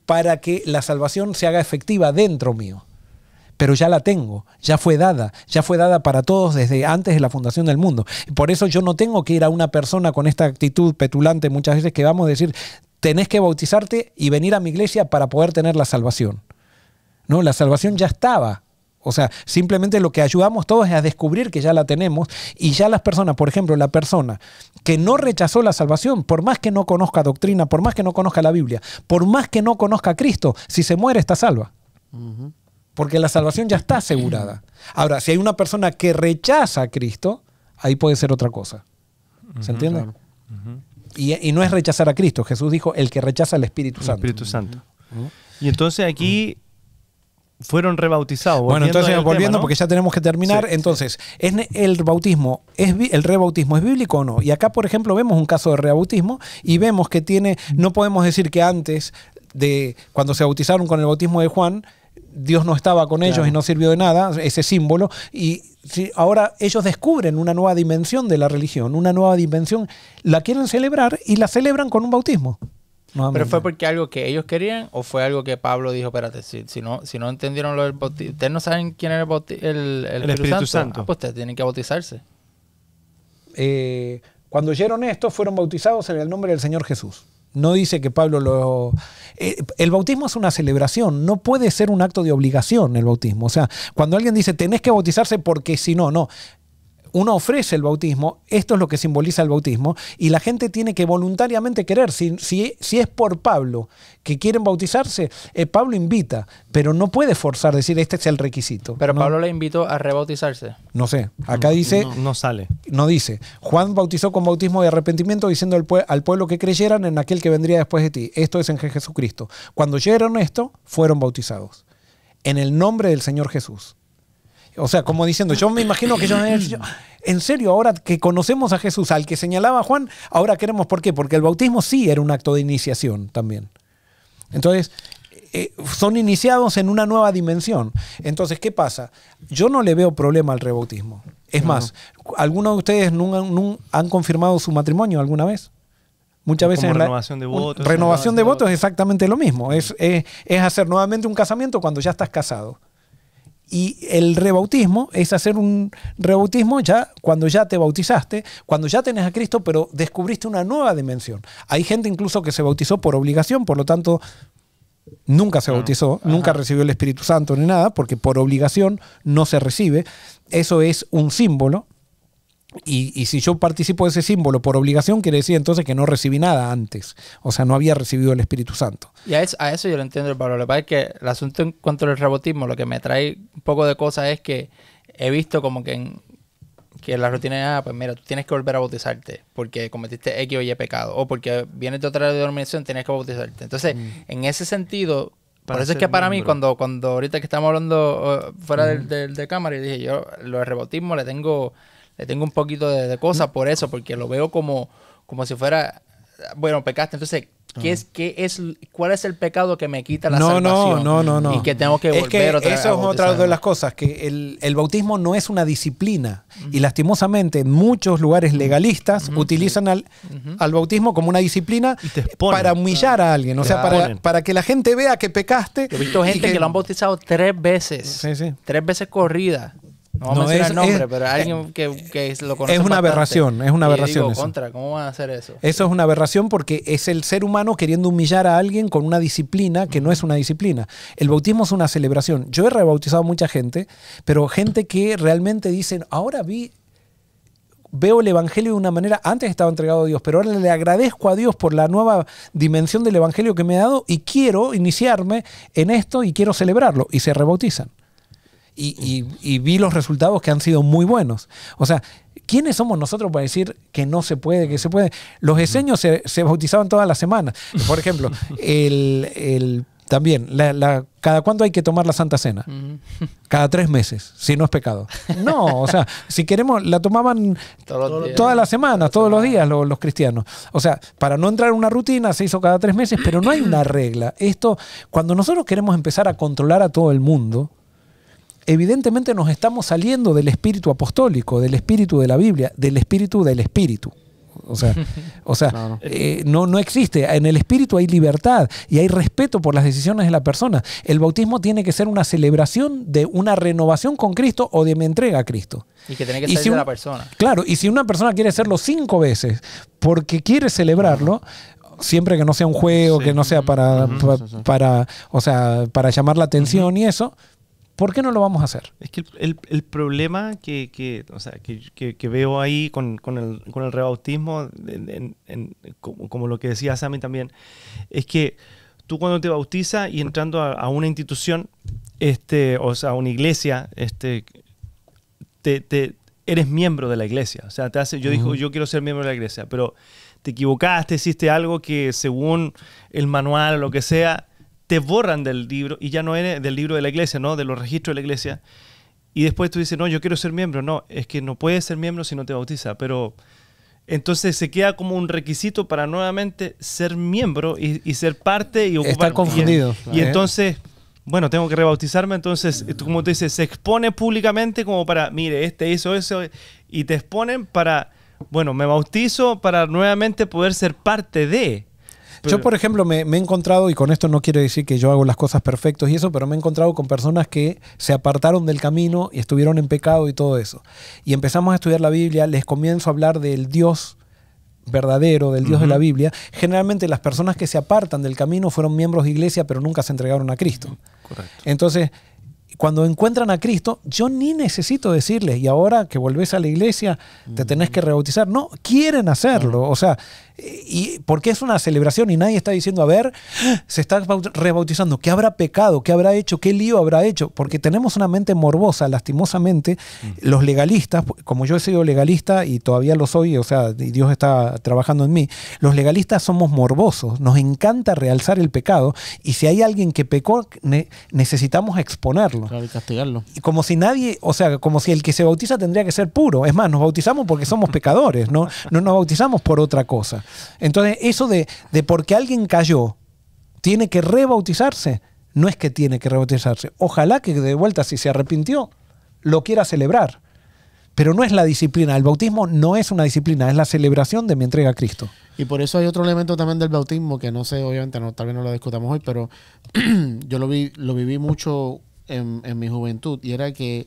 para que la salvación se haga efectiva dentro mío. Pero ya la tengo, ya fue dada, ya fue dada para todos desde antes de la fundación del mundo. Por eso yo no tengo que ir a una persona con esta actitud petulante muchas veces que vamos a decir, tenés que bautizarte y venir a mi iglesia para poder tener la salvación. No, la salvación ya estaba. O sea, simplemente lo que ayudamos todos es a descubrir que ya la tenemos y ya las personas, por ejemplo, la persona que no rechazó la salvación, por más que no conozca doctrina, por más que no conozca la Biblia, por más que no conozca a Cristo, si se muere está salva. Uh-huh. Porque la salvación ya está asegurada. Ahora, si hay una persona que rechaza a Cristo, ahí puede ser otra cosa. ¿Se entiende? Claro. Uh-huh. y, y no es rechazar a Cristo. Jesús dijo, el que rechaza al Espíritu Santo. El Espíritu Santo. Uh-huh. Y entonces aquí fueron rebautizados. Bueno, entonces volviendo, tema, ¿no? porque ya tenemos que terminar. Sí, entonces, sí. ¿es el bautismo, es el rebautismo es bíblico o no? Y acá, por ejemplo, vemos un caso de rebautismo y vemos que tiene, no podemos decir que antes de cuando se bautizaron con el bautismo de Juan, Dios no estaba con ellos, claro, y no sirvió de nada ese símbolo. Y ahora ellos descubren una nueva dimensión de la religión, una nueva dimensión, la quieren celebrar y la celebran con un bautismo. Nuevamente. ¿Pero fue porque algo que ellos querían o fue algo que Pablo dijo, espérate, si, si, no, si no entendieron lo del bautismo, ustedes no saben quién era el, el, el, el Espíritu, Espíritu Santo, Santo. Ah, pues ustedes tienen que bautizarse. Eh, cuando oyeron esto, fueron bautizados en el nombre del Señor Jesús. No dice que Pablo lo... Eh, el bautismo es una celebración, no puede ser un acto de obligación el bautismo. O sea, cuando alguien dice, tenés que bautizarse porque si no, no. Uno ofrece el bautismo, esto es lo que simboliza el bautismo, y la gente tiene que voluntariamente querer. Si, si, si es por Pablo que quieren bautizarse, eh, Pablo invita, pero no puede forzar, decir este es el requisito. Pero ¿no? Pablo le invitó a rebautizarse. No sé, acá dice... No, no sale. No dice. Juan bautizó con bautismo de arrepentimiento diciendo al, pue al pueblo que creyeran en aquel que vendría después de ti. Esto es en Jesucristo. Cuando oyeron esto, fueron bautizados. En el nombre del Señor Jesús. O sea, como diciendo, yo me imagino que yo, yo... En serio, ahora que conocemos a Jesús, al que señalaba Juan, ahora queremos, ¿por qué? Porque el bautismo sí era un acto de iniciación también. Entonces, eh, son iniciados en una nueva dimensión. Entonces, ¿qué pasa? Yo no le veo problema al rebautismo. Es no. más, ¿alguno de ustedes nunca, nunca han confirmado su matrimonio alguna vez? Muchas veces... Como renovación de votos. Un, renovación de votos es exactamente lo mismo. Es, es, es hacer nuevamente un casamiento cuando ya estás casado. Y el rebautismo es hacer un rebautismo ya cuando ya te bautizaste, cuando ya tenés a Cristo, pero descubriste una nueva dimensión. Hay gente incluso que se bautizó por obligación, por lo tanto nunca se bautizó, no. nunca recibió el Espíritu Santo ni nada, porque por obligación no se recibe. Eso es un símbolo. Y, y si yo participo de ese símbolo por obligación, quiere decir entonces que no recibí nada antes. O sea, no había recibido el Espíritu Santo. Y a eso, a eso yo lo entiendo, Pablo. Lo que pasa es que el asunto en cuanto al rebotismo, lo que me trae un poco de cosas es que he visto como que en, que en la rutina, ah, pues mira, tú tienes que volver a bautizarte porque cometiste X o Y pecado. O porque vienes de otra denominación, tienes que bautizarte. Entonces, mm. en ese sentido... Por eso es que para mí, cuando, cuando ahorita que estamos hablando uh, fuera mm. del, del, de cámara, y dije yo, lo de rebotismo le tengo... Le tengo un poquito de, de cosas por eso, porque lo veo como, como si fuera, bueno, pecaste. Entonces, ¿qué es, qué es, ¿cuál es el pecado que me quita la no, salvación? No, no, no, no. Y que tengo que es volver que otra vez a bautizarme. Eso es otra de las cosas, que el, el bautismo no es una disciplina. Uh-huh. Y lastimosamente, muchos lugares legalistas uh-huh. utilizan al, uh-huh. al bautismo como una disciplina exponen, para humillar claro. a alguien. O sea, para, para que la gente vea que pecaste. Yo he visto gente que... que lo han bautizado tres veces. Sí, sí. Tres veces corrida. No, no es el nombre, es, pero alguien que, que lo conoce. Es una bastante. aberración, es una aberración. Digo, eso. Contra, ¿cómo van a hacer eso? Eso es una aberración porque es el ser humano queriendo humillar a alguien con una disciplina que no es una disciplina. El bautismo es una celebración. Yo he rebautizado a mucha gente, pero gente que realmente dicen, ahora vi, veo el Evangelio de una manera, antes estaba entregado a Dios, pero ahora le agradezco a Dios por la nueva dimensión del Evangelio que me ha dado y quiero iniciarme en esto y quiero celebrarlo. Y se rebautizan. Y, y, y vi los resultados que han sido muy buenos. O sea, ¿quiénes somos nosotros para decir que no se puede, que se puede? Los esenios se, se bautizaban todas las semanas. Por ejemplo, el, el, también, la, la, ¿cada cuánto hay que tomar la Santa Cena? Cada tres meses, si no es pecado. No, o sea, si queremos, la tomaban todas las semanas, todos los días los, los cristianos. O sea, para no entrar en una rutina, se hizo cada tres meses, pero no hay una regla. Esto, cuando nosotros queremos empezar a controlar a todo el mundo, evidentemente nos estamos saliendo del espíritu apostólico, del espíritu de la Biblia, del espíritu del espíritu. O sea, o sea claro. eh, no, no existe. En el espíritu hay libertad y hay respeto por las decisiones de la persona. El bautismo tiene que ser una celebración de una renovación con Cristo o de mi entrega a Cristo. Y que tiene que ser si de la persona. Claro, y si una persona quiere hacerlo cinco veces porque quiere celebrarlo, siempre que no sea un juego, sí. que no sea para, uh-huh. pa, para, o sea, para llamar la atención uh-huh. y eso... ¿Por qué no lo vamos a hacer? Es que el, el, el problema que, que, o sea, que, que, que veo ahí con, con, el, con el rebautismo, en, en, en, como, como lo que decía Sammy también, es que tú cuando te bautizas y entrando a, a una institución, este, o sea, a una iglesia, este, te, te, eres miembro de la iglesia. O sea, te hace, yo uh-huh. digo, yo quiero ser miembro de la iglesia, pero te equivocaste, hiciste algo que según el manual o lo que sea, te borran del libro, y ya no eres del libro de la iglesia, ¿no? De los registros de la iglesia. Y después tú dices, no, yo quiero ser miembro. No, es que no puedes ser miembro si no te bautizas. Pero entonces se queda como un requisito para nuevamente ser miembro y, y ser parte y ocupar. Estar confundido. Y, y entonces, bueno, tengo que rebautizarme. Entonces, como te dice, se expone públicamente como para, mire, este hizo eso. Y te exponen para, bueno, me bautizo para nuevamente poder ser parte de... Pero, yo, por ejemplo, me, me he encontrado, y con esto no quiero decir que yo hago las cosas perfectas y eso, pero me he encontrado con personas que se apartaron del camino y estuvieron en pecado y todo eso. Y empezamos a estudiar la Biblia, les comienzo a hablar del Dios verdadero, del Dios uh-huh. de la Biblia. Generalmente las personas que se apartan del camino fueron miembros de iglesia, pero nunca se entregaron a Cristo. Correcto. Entonces, cuando encuentran a Cristo, yo ni necesito decirles, y ahora que volvés a la iglesia, te tenés que rebautizar. No, quieren hacerlo. O sea, y porque es una celebración y nadie está diciendo, a ver, se está rebautizando. ¿Qué habrá pecado? ¿Qué habrá hecho? ¿Qué lío habrá hecho? Porque tenemos una mente morbosa, lastimosamente. Los legalistas, como yo he sido legalista y todavía lo soy, o sea, Dios está trabajando en mí. Los legalistas somos morbosos. Nos encanta realzar el pecado. Y si hay alguien que pecó, necesitamos exponerlo. Claro, y castigarlo. Y como si nadie, o sea, como si el que se bautiza tendría que ser puro. Es más, nos bautizamos porque somos pecadores, no, no nos bautizamos por otra cosa. Entonces, eso de, de porque alguien cayó, tiene que rebautizarse, no es que tiene que rebautizarse. Ojalá que de vuelta, si se arrepintió, lo quiera celebrar. Pero no es la disciplina. El bautismo no es una disciplina, es la celebración de mi entrega a Cristo. Y por eso hay otro elemento también del bautismo que no sé, obviamente, no, tal vez no lo discutamos hoy, pero yo lo, vi, lo viví mucho... En, en mi juventud, y era que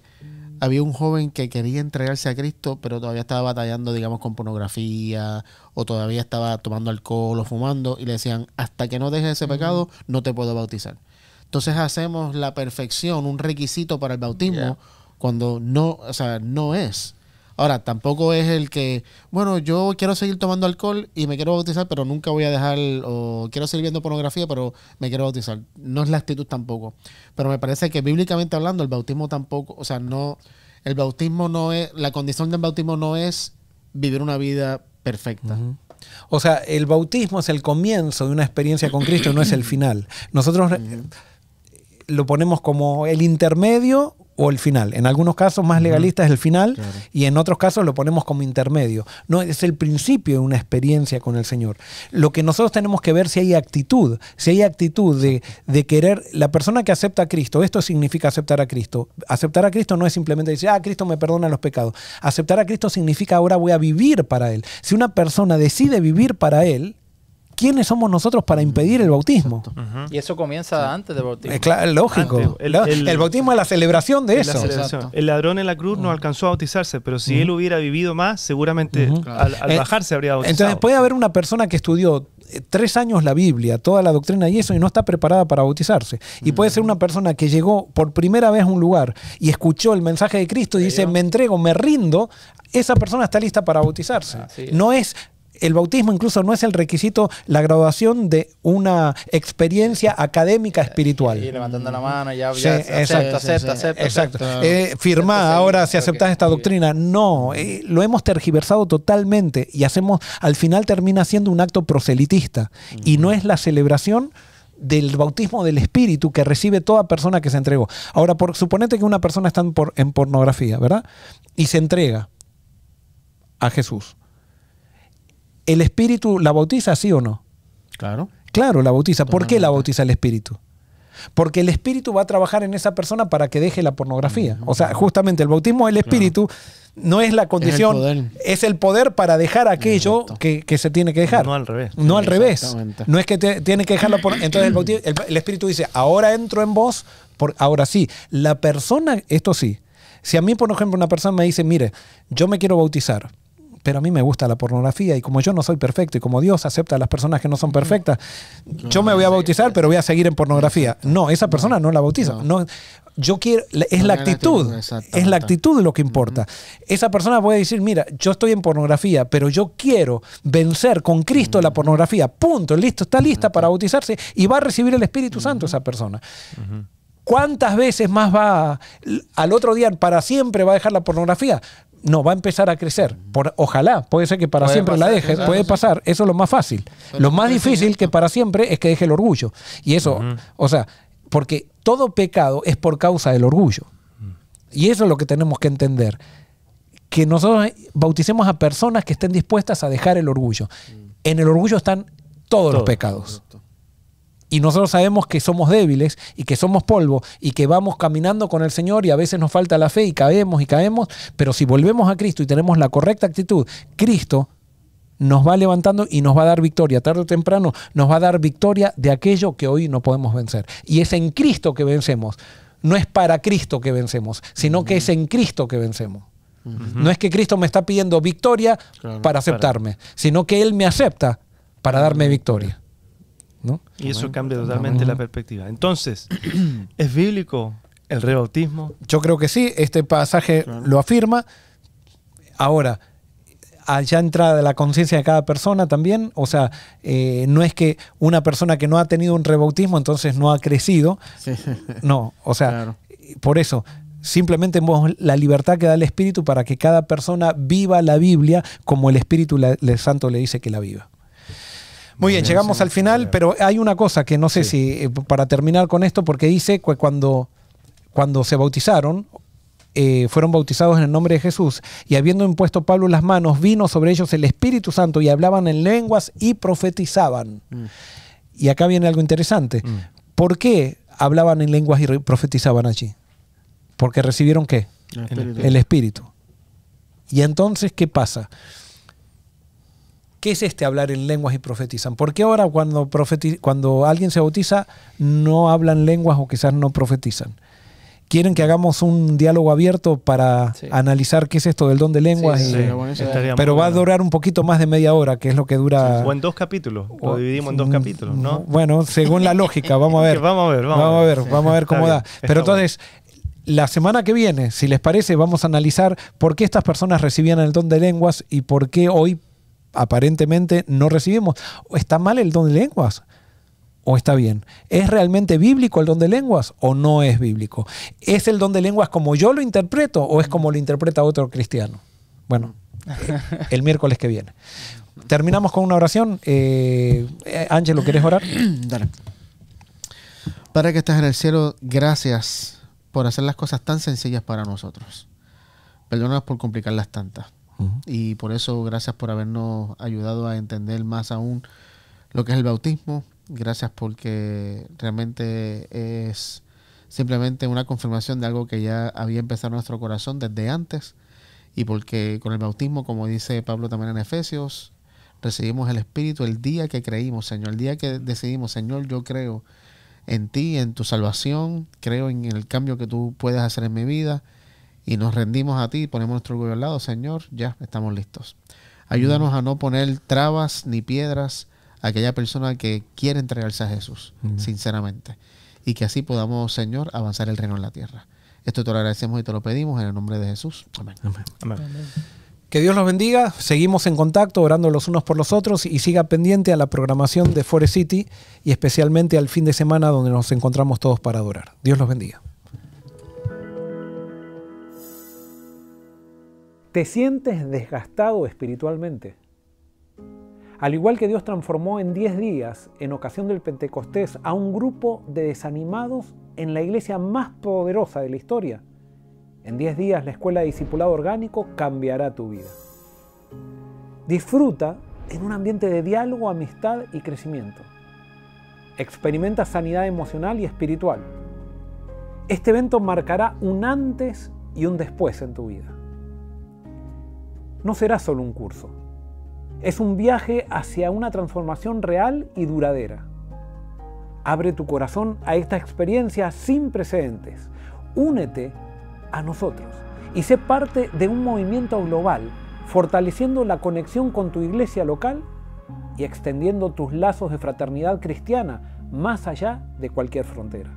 había un joven que quería entregarse a Cristo, pero todavía estaba batallando, digamos, con pornografía, o todavía estaba tomando alcohol o fumando, y le decían, hasta que no dejes ese pecado, no te puedo bautizar. Entonces hacemos la perfección, un requisito para el bautismo, yeah. cuando no, o sea, no es. Ahora, tampoco es el que, bueno, yo quiero seguir tomando alcohol y me quiero bautizar, pero nunca voy a dejar, o quiero seguir viendo pornografía, pero me quiero bautizar. No es la actitud tampoco. Pero me parece que bíblicamente hablando, el bautismo tampoco, o sea, no, el bautismo no es, la condición del bautismo no es vivir una vida perfecta. Uh-huh. O sea, el bautismo es el comienzo de una experiencia con Cristo, no es el final. Nosotros uh-huh. lo ponemos como el intermedio o el final. En algunos casos más legalistas es el final, claro. y en otros casos lo ponemos como intermedio. No, es el principio de una experiencia con el Señor. Lo que nosotros tenemos que ver si hay actitud, si hay actitud de, de querer, la persona que acepta a Cristo, esto significa aceptar a Cristo. Aceptar a Cristo no es simplemente decir, ah, Cristo me perdona los pecados. Aceptar a Cristo significa ahora voy a vivir para Él. Si una persona decide vivir para Él, ¿quiénes somos nosotros para impedir el bautismo? Uh-huh. Y eso comienza sí. antes del bautismo. Eh, claro, lógico. Antes, el, el, el bautismo es la celebración de eso. Celebración. El ladrón en la cruz uh-huh. no alcanzó a bautizarse, pero si uh-huh. él hubiera vivido más, seguramente uh-huh. al, al bajarse eh, habría bautizado. Entonces puede haber una persona que estudió tres años la Biblia, toda la doctrina y eso, y no está preparada para bautizarse. Y puede ser una persona que llegó por primera vez a un lugar y escuchó el mensaje de Cristo y dice, me entrego, me rindo. Esa persona está lista para bautizarse. Ah, sí. No es... El bautismo incluso no es el requisito, la graduación de una experiencia académica espiritual. Y levantando la mano, ya, sí, ya exacto, acepto, sí, acepto, sí, acepto, exacto. acepto. Eh, firmá acepto, ahora sí, si aceptás okay, esta doctrina. Bien. No, eh, lo hemos tergiversado totalmente y hacemos, al final termina siendo un acto proselitista. Uh -huh. Y no es la celebración del bautismo del Espíritu que recibe toda persona que se entregó. Ahora, por, suponete que una persona está en, por, en pornografía, ¿verdad? Y se entrega a Jesús. ¿El Espíritu la bautiza, sí o no? Claro. Claro, la bautiza. ¿Por qué la bautiza el Espíritu? Porque el Espíritu va a trabajar en esa persona para que deje la pornografía. O sea, justamente el bautismo del Espíritu claro. no es la condición, es el poder, es el poder para dejar aquello que, que se tiene que dejar. No al revés. No al revés. No es que te, tiene que dejarlo. Por, entonces el, bautismo, el, el Espíritu dice, ahora entro en vos, por, ahora sí. La persona, esto sí. Si a mí, por ejemplo, una persona me dice, mire, yo me quiero bautizar, pero a mí me gusta la pornografía y como yo no soy perfecto y como Dios acepta a las personas que no son perfectas, no, yo me voy a bautizar pero voy a seguir en pornografía. No, esa persona no, no la bautiza. No. No, yo quiero, es no la actitud, es la actitud lo que importa. Uh-huh. Esa persona puede decir, mira, yo estoy en pornografía, pero yo quiero vencer con Cristo uh-huh. la pornografía. Punto, listo, está lista uh-huh. para bautizarse y va a recibir el Espíritu uh-huh. Santo esa persona. Uh-huh. ¿Cuántas veces más va, al otro día para siempre va a dejar la pornografía? no va a empezar a crecer. Por, ojalá, puede ser que para puede siempre pasar, la deje, claro, puede pasar, eso es lo más fácil. Pero lo más difícil que para siempre es que deje el orgullo. Y eso, uh-huh. o sea, porque todo pecado es por causa del orgullo. Uh-huh. Y eso es lo que tenemos que entender. Que nosotros bauticemos a personas que estén dispuestas a dejar el orgullo. Uh-huh. En el orgullo están todos todo, los pecados. Correcto. Y nosotros sabemos que somos débiles y que somos polvo y que vamos caminando con el Señor y a veces nos falta la fe y caemos y caemos, pero si volvemos a Cristo y tenemos la correcta actitud, Cristo nos va levantando y nos va a dar victoria. Tarde o temprano nos va a dar victoria de aquello que hoy no podemos vencer. Y es en Cristo que vencemos. No es para Cristo que vencemos, sino que es en Cristo que vencemos. Uh-huh. No es que Cristo me está pidiendo victoria claro, para aceptarme, para... sino que Él me acepta para darme victoria. ¿No? Y eso cambia totalmente la perspectiva. Entonces, ¿es bíblico el rebautismo? Yo creo que sí, este pasaje claro. lo afirma. Ahora, allá entra de la conciencia de cada persona también. O sea, eh, no es que una persona que no ha tenido un rebautismo entonces no ha crecido. Sí. No, o sea, claro. por eso... Simplemente la libertad que da el Espíritu para que cada persona viva la Biblia como el Espíritu Santo le dice que la viva. Muy bien, llegamos al final, pero hay una cosa que no sé si, para terminar con esto, porque dice que cuando, cuando se bautizaron, eh, fueron bautizados en el nombre de Jesús, y habiendo impuesto Pablo las manos, vino sobre ellos el Espíritu Santo y hablaban en lenguas y profetizaban. Mm. Y acá viene algo interesante. Mm. ¿Por qué hablaban en lenguas y profetizaban allí? Porque recibieron ¿qué? El Espíritu. El Espíritu. Y entonces, ¿qué pasa? ¿Qué es este hablar en lenguas y profetizan? Porque ahora cuando, cuando alguien se bautiza, no hablan lenguas o quizás no profetizan. ¿Quieren que hagamos un diálogo abierto para sí. analizar qué es esto del don de lenguas? Sí, sí, y, sí, bueno, pero pero va a durar un poquito más de media hora, que es lo que dura... O en dos capítulos, o, lo dividimos en dos capítulos, ¿no? Bueno, según la lógica, vamos a ver. vamos a ver, vamos, vamos a ver, sí. vamos a ver cómo da. Pero está entonces... Bueno. La semana que viene, si les parece, vamos a analizar por qué estas personas recibían el don de lenguas y por qué hoy aparentemente no recibimos. ¿Está mal el don de lenguas o está bien? ¿Es realmente bíblico el don de lenguas o no es bíblico? ¿Es el don de lenguas como yo lo interpreto o es como lo interpreta otro cristiano? Bueno, el miércoles que viene. Terminamos con una oración. Eh, Ángelo, ¿querés orar? Dale. Padre que estás en el cielo, gracias por hacer las cosas tan sencillas para nosotros. Perdónanos por complicarlas tantas. Uh-huh. Y por eso, gracias por habernos ayudado a entender más aún lo que es el bautismo. Gracias porque realmente es simplemente una confirmación de algo que ya había empezado en nuestro corazón desde antes. Y porque con el bautismo, como dice Pablo también en Efesios, recibimos el Espíritu el día que creímos, Señor. El día que decidimos, Señor, yo creo en ti, en tu salvación, creo en el cambio que tú puedes hacer en mi vida y nos rendimos a ti, ponemos nuestro orgullo al lado, Señor, ya estamos listos. Ayúdanos mm. a no poner trabas ni piedras a aquella persona que quiere entregarse a Jesús, mm. sinceramente, y que así podamos, Señor, avanzar el reino en la tierra. Esto te lo agradecemos y te lo pedimos en el nombre de Jesús. Amén. Amén. Amén. Amén. Que Dios los bendiga, seguimos en contacto, orando los unos por los otros y siga pendiente a la programación de Forest City y especialmente al fin de semana donde nos encontramos todos para adorar. Dios los bendiga. ¿Te sientes desgastado espiritualmente? Al igual que Dios transformó en diez días, en ocasión del Pentecostés, a un grupo de desanimados en la iglesia más poderosa de la historia, en diez días la Escuela de Discipulado Orgánico cambiará tu vida. Disfruta en un ambiente de diálogo, amistad y crecimiento. Experimenta sanidad emocional y espiritual. Este evento marcará un antes y un después en tu vida. No será solo un curso. Es un viaje hacia una transformación real y duradera. Abre tu corazón a esta experiencia sin precedentes. Únete a nosotros y sé parte de un movimiento global, fortaleciendo la conexión con tu iglesia local y extendiendo tus lazos de fraternidad cristiana más allá de cualquier frontera.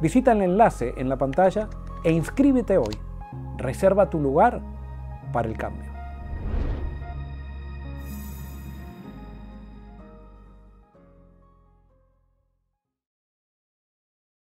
Visita el enlace en la pantalla e inscríbete hoy. Reserva tu lugar para el cambio.